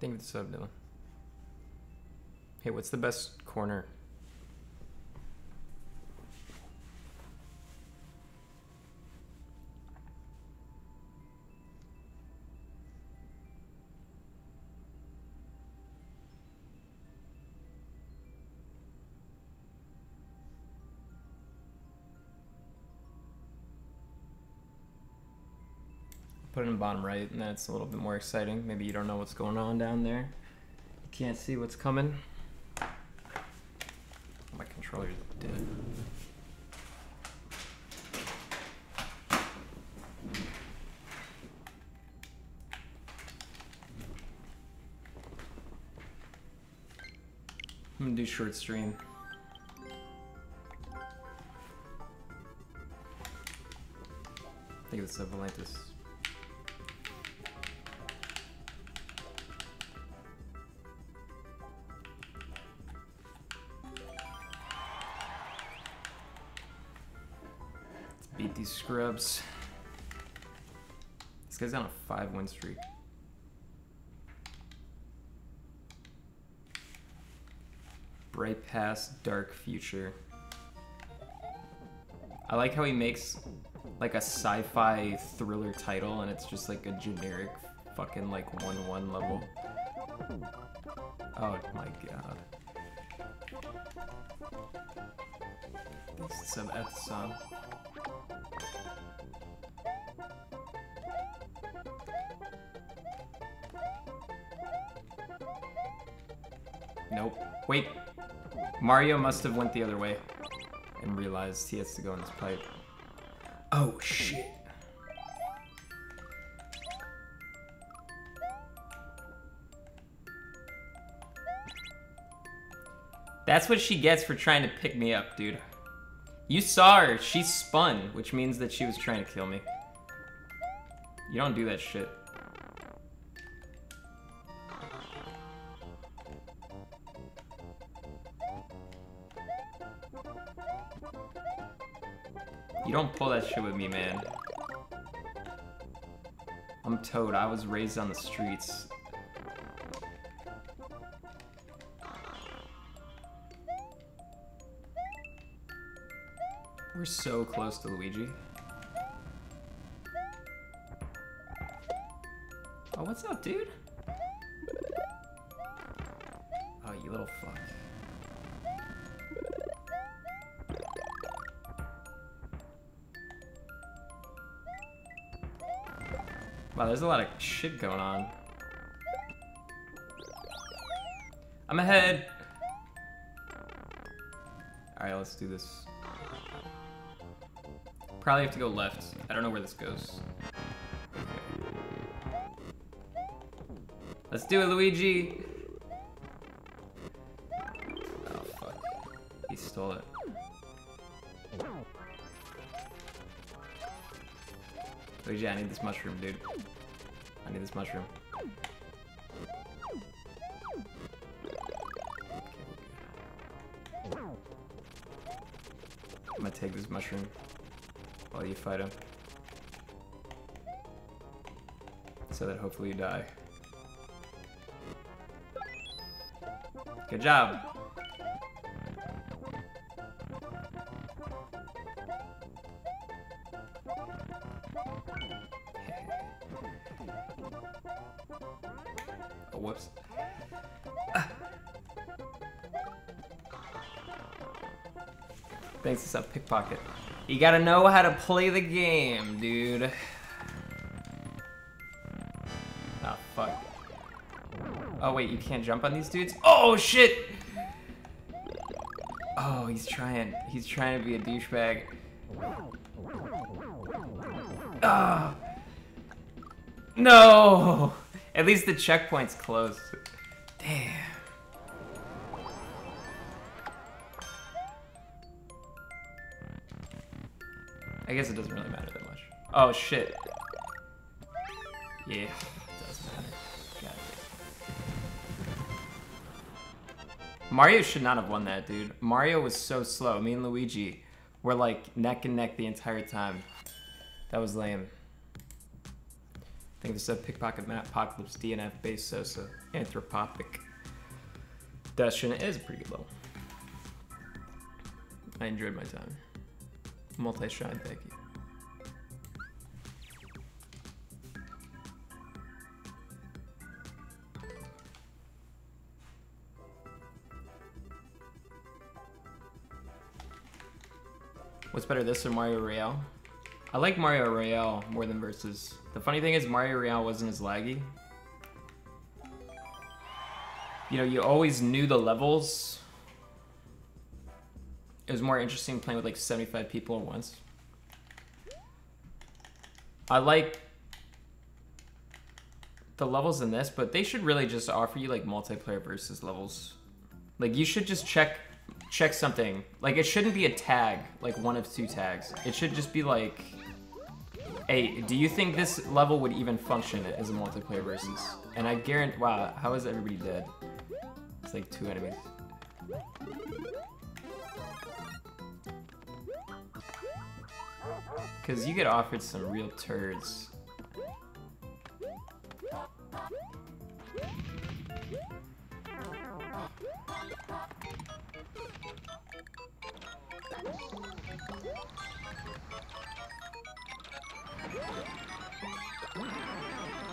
Think this up, Dylan. Hey, what's the best corner? Put it in the bottom right, and that's a little bit more exciting. Maybe you don't know what's going on down there. You can't see what's coming. My controller's dead. I'm gonna do short stream. I think it's Avalanthus. Beat these scrubs. This guy's on a 5-win streak. Bright past, dark future. I like how he makes like a sci-fi thriller title and it's just like a generic fucking like 1-1 level. Oh my god. This is some F song. Nope. Wait. Mario must have went the other way and realized he has to go in this pipe. Oh, shit. That's what she gets for trying to pick me up, dude. You saw her. She spun, which means that she was trying to kill me. You don't do that shit. You don't pull that shit with me, man. I'm Toad. I was raised on the streets. We're so close to Luigi. Oh, what's up, dude? Oh, you little fuck. Wow, there's a lot of shit going on. I'm ahead! Alright, let's do this. Probably have to go left. I don't know where this goes. Okay. Let's do it, Luigi! Oh, fuck. He stole it. Luigi, I need this mushroom, dude. I need this mushroom. Okay. I'm gonna take this mushroom while you fight him. So that hopefully you die. Good job! Whoops. Thanks, it's a pickpocket. You gotta know how to play the game, dude. Oh, fuck. Oh, wait, you can't jump on these dudes? Oh, shit! Oh, he's trying to be a douchebag. Oh. No! At least the checkpoint's closed. Damn. I guess it doesn't really matter that much. Oh, shit. Yeah, it does matter. Got it. Mario should not have won that, dude. Mario was so slow. Me and Luigi were, like, neck and neck the entire time. That was lame. think this is a pickpocket map, Apocalypse, DNF, Base Sosa, Anthropopic. Dustin is a pretty good level. I enjoyed my time. Multi-shot, thank you. What's better, this or Mario Royale? I like Mario Royale more than Versus. The funny thing is Mario Royale wasn't as laggy. You know, you always knew the levels. It was more interesting playing with like 75 people at once. I like the levels in this, but they should really just offer you like multiplayer versus levels. Like you should just check something. Like it shouldn't be a tag, like one of two tags. It should just be like, hey, do you think this level would even function as a multiplayer versus? And I guarantee, wow, how is everybody dead? It's like two enemies. Because you get offered some real turds.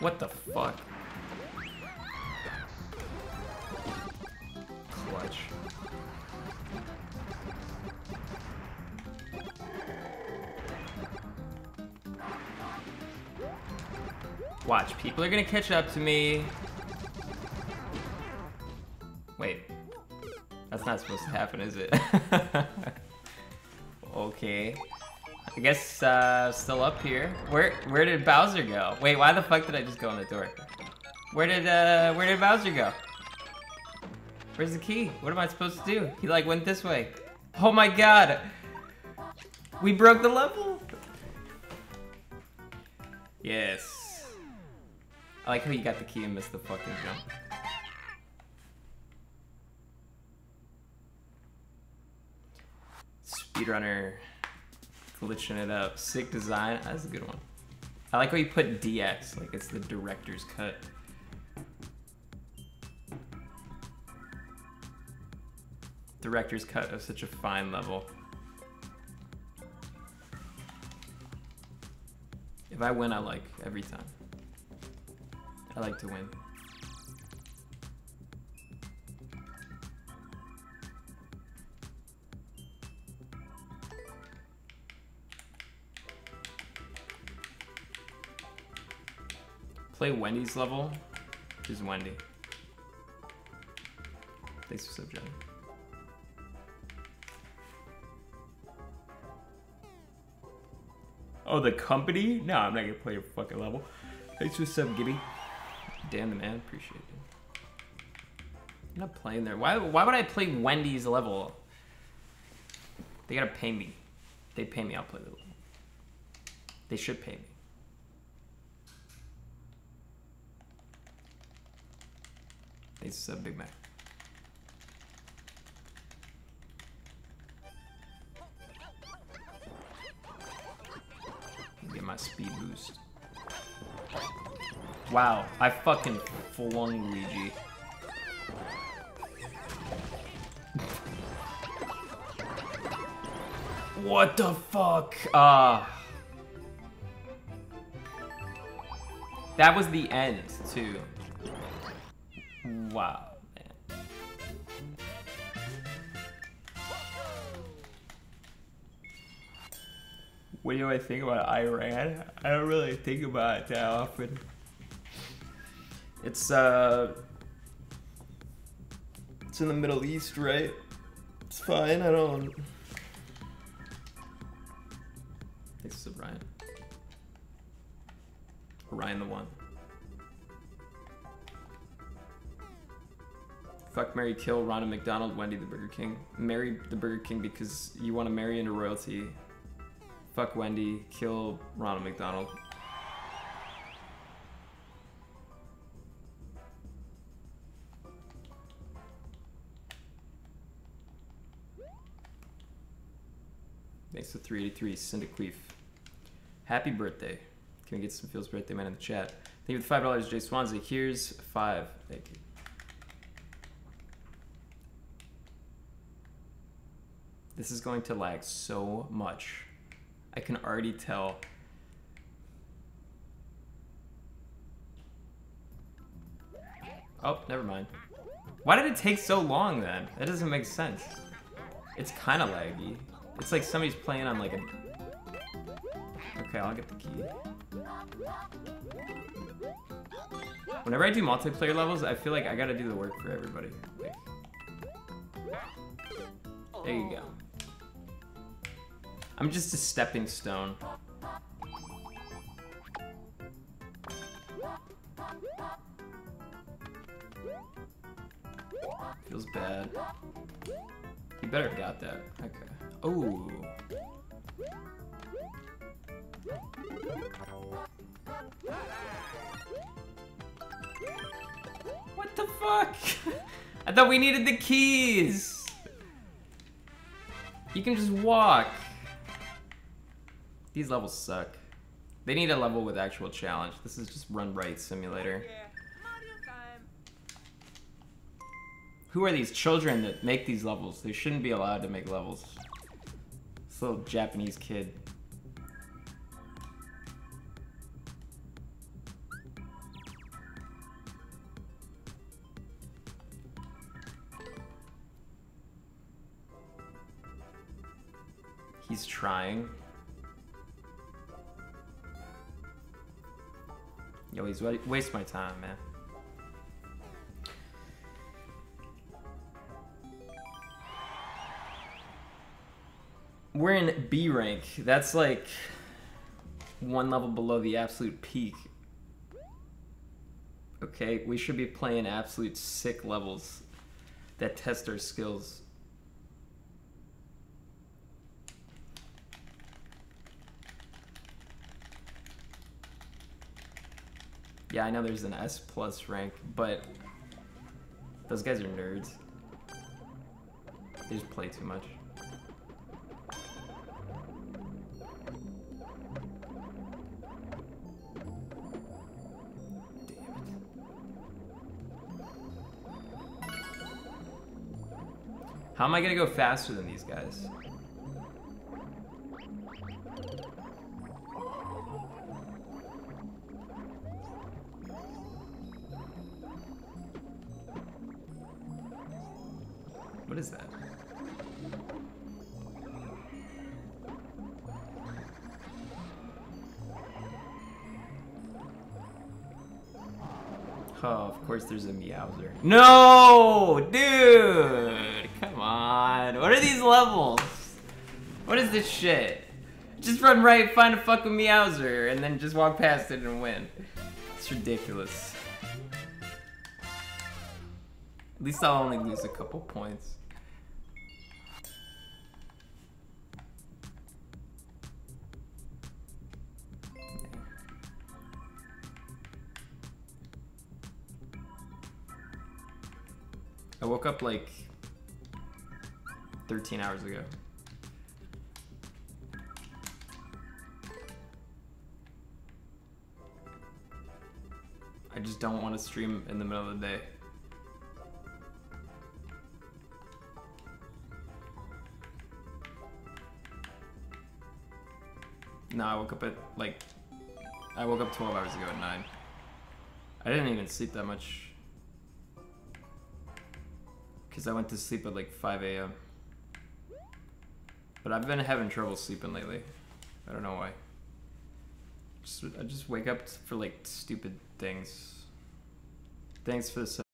What the fuck? Clutch. Watch, people are gonna catch up to me. Wait. That's not supposed to happen, is it? Okay. I guess, still up here. Where did Bowser go? Wait, why the fuck did I just go in the door? Where did Bowser go? Where's the key? What am I supposed to do? He like went this way. Oh my god! We broke the level! Yes. I like how you got the key and missed the fucking jump. Speedrunner. Glitching it up. Sick design. That's a good one. I like how you put DX, like it's the director's cut. Director's cut of such a fine level. If I win, I like every time. I like to win. Play Wendy's level. Who's Wendy? Thanks for sub, John. Oh, the company? No, I'm not gonna play your fucking level. Thanks for sub, Gibby. Damn the man, appreciate it. I'm not playing there. Why would I play Wendy's level? They gotta pay me. If they pay me, I'll play the level. They should pay me. It's a Big Mac. Get my speed boost. Wow, I fucking flung Luigi. What the fuck? That was the end, too. Wow, man. What do I think about Iran? I don't really think about it that often. It's in the Middle East, right? It's fine, I don't... This is Ryan. Ryan the one. Fuck, marry, kill, Ronald McDonald, Wendy the Burger King. Marry the Burger King because you want to marry into royalty. Fuck Wendy, kill Ronald McDonald. Thanks to 383, Syndiqueef. Happy birthday. Can we get some Fields Birthday Man in the chat? Thank you for the $5, Jay Swansea. Here's 5. Thank you. This is going to lag so much. I can already tell. Oh, never mind. Why did it take so long then? That doesn't make sense. It's kind of laggy. It's like somebody's playing on like a... Okay, I'll get the key. Whenever I do multiplayer levels, I feel like I gotta do the work for everybody. Like... There you go. I'm just a stepping stone. Feels bad. You better have got that. Okay. Oh. What the fuck? I thought we needed the keys. You can just walk. These levels suck. They need a level with actual challenge. This is just Run Right Simulator. Oh, yeah. Who are these children that make these levels? They shouldn't be allowed to make levels. This little Japanese kid. He's trying. Yo, he's wasting my time, man. We're in B rank. That's like one level below the absolute peak. Okay, we should be playing absolute sick levels that test our skills. Yeah, I know there's an S+ rank, but those guys are nerds. They just play too much. How am I gonna go faster than these guys? What is that? Oh, of course there's a Meowser. No, dude! Come on, what are these levels? What is this shit? Just run right, find a fucking Meowser, and then just walk past it and win. It's ridiculous. At least I'll only lose a couple points. I woke up like 13 hours ago. I just don't want to stream in the middle of the day. No, I woke up 12 hours ago at 9. I didn't even sleep that much. Because I went to sleep at like 5 a.m. But I've been having trouble sleeping lately. I don't know why. I just wake up for like stupid things. Thanks for the